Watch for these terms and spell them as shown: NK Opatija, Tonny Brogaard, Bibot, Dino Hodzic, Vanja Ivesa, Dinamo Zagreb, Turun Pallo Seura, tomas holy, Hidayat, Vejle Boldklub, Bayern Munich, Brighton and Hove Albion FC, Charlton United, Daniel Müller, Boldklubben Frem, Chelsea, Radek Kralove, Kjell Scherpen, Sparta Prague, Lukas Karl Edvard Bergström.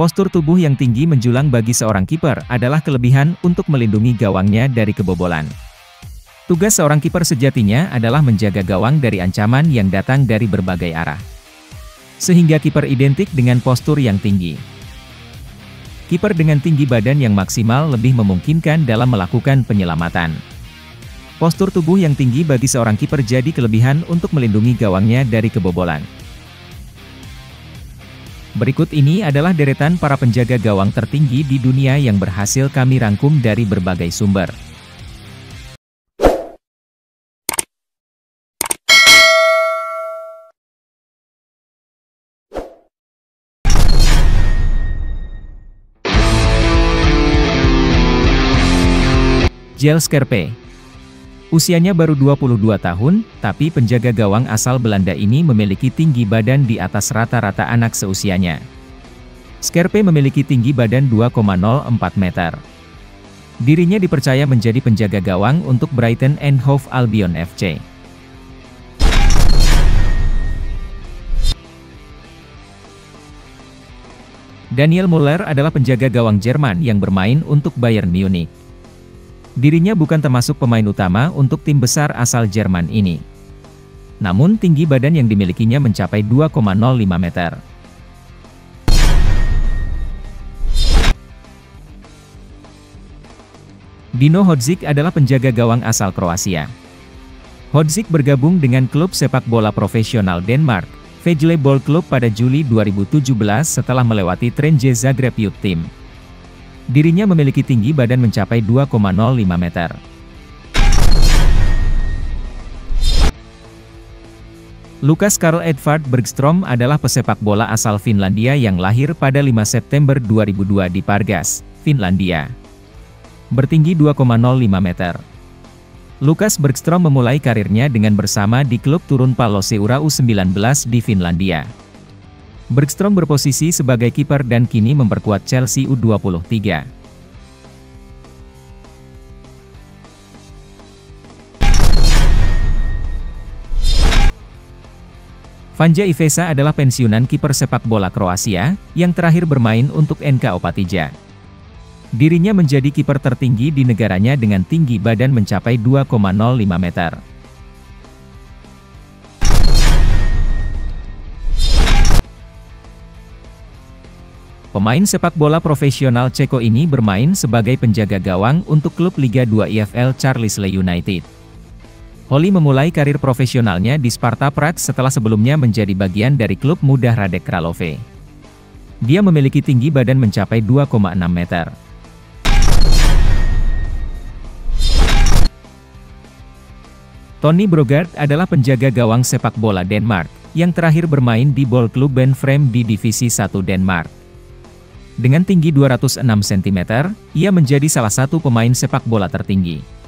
Postur tubuh yang tinggi menjulang bagi seorang kiper adalah kelebihan untuk melindungi gawangnya dari kebobolan. Tugas seorang kiper sejatinya adalah menjaga gawang dari ancaman yang datang dari berbagai arah. Sehingga kiper identik dengan postur yang tinggi. Kiper dengan tinggi badan yang maksimal lebih memungkinkan dalam melakukan penyelamatan. Postur tubuh yang tinggi bagi seorang kiper jadi kelebihan untuk melindungi gawangnya dari kebobolan. Berikut ini adalah deretan para penjaga gawang tertinggi di dunia yang berhasil kami rangkum dari berbagai sumber. Kjell Scherpen. Usianya baru 22 tahun, tapi penjaga gawang asal Belanda ini memiliki tinggi badan di atas rata-rata anak seusianya. Scherpen memiliki tinggi badan 2,04 meter. Dirinya dipercaya menjadi penjaga gawang untuk Brighton and Hove Albion FC. Daniel Müller adalah penjaga gawang Jerman yang bermain untuk Bayern Munich. Dirinya bukan termasuk pemain utama untuk tim besar asal Jerman ini. Namun tinggi badan yang dimilikinya mencapai 2,05 meter. Dino Hodzic adalah penjaga gawang asal Kroasia. Hodzic bergabung dengan klub sepak bola profesional Denmark, Vejle Boldklub pada Juli 2017 setelah melewati Dinamo Zagreb Youth Team. Dirinya memiliki tinggi badan mencapai 2,05 meter. Lukas Karl Edvard Bergström adalah pesepak bola asal Finlandia yang lahir pada 5 September 2002 di Pargas, Finlandia. Bertinggi 2,05 meter. Lukas Bergström memulai karirnya dengan bersama di klub Turun Pallo Seura U19 di Finlandia. Bergström berposisi sebagai kiper dan kini memperkuat Chelsea U23. Vanja Ivesa adalah pensiunan kiper sepak bola Kroasia yang terakhir bermain untuk NK Opatija. Dirinya menjadi kiper tertinggi di negaranya dengan tinggi badan mencapai 2,05 meter. Pemain sepak bola profesional Ceko ini bermain sebagai penjaga gawang untuk klub Liga 2 IFL Charlton United. Holly memulai karir profesionalnya di Sparta Prague setelah sebelumnya menjadi bagian dari klub muda Radek Kralove. Dia memiliki tinggi badan mencapai 2,6 meter. Tonny Brogaard adalah penjaga gawang sepak bola Denmark, yang terakhir bermain di Boldklubben Frem di Divisi 1 Denmark. Dengan tinggi 206 cm, ia menjadi salah satu pemain sepak bola tertinggi.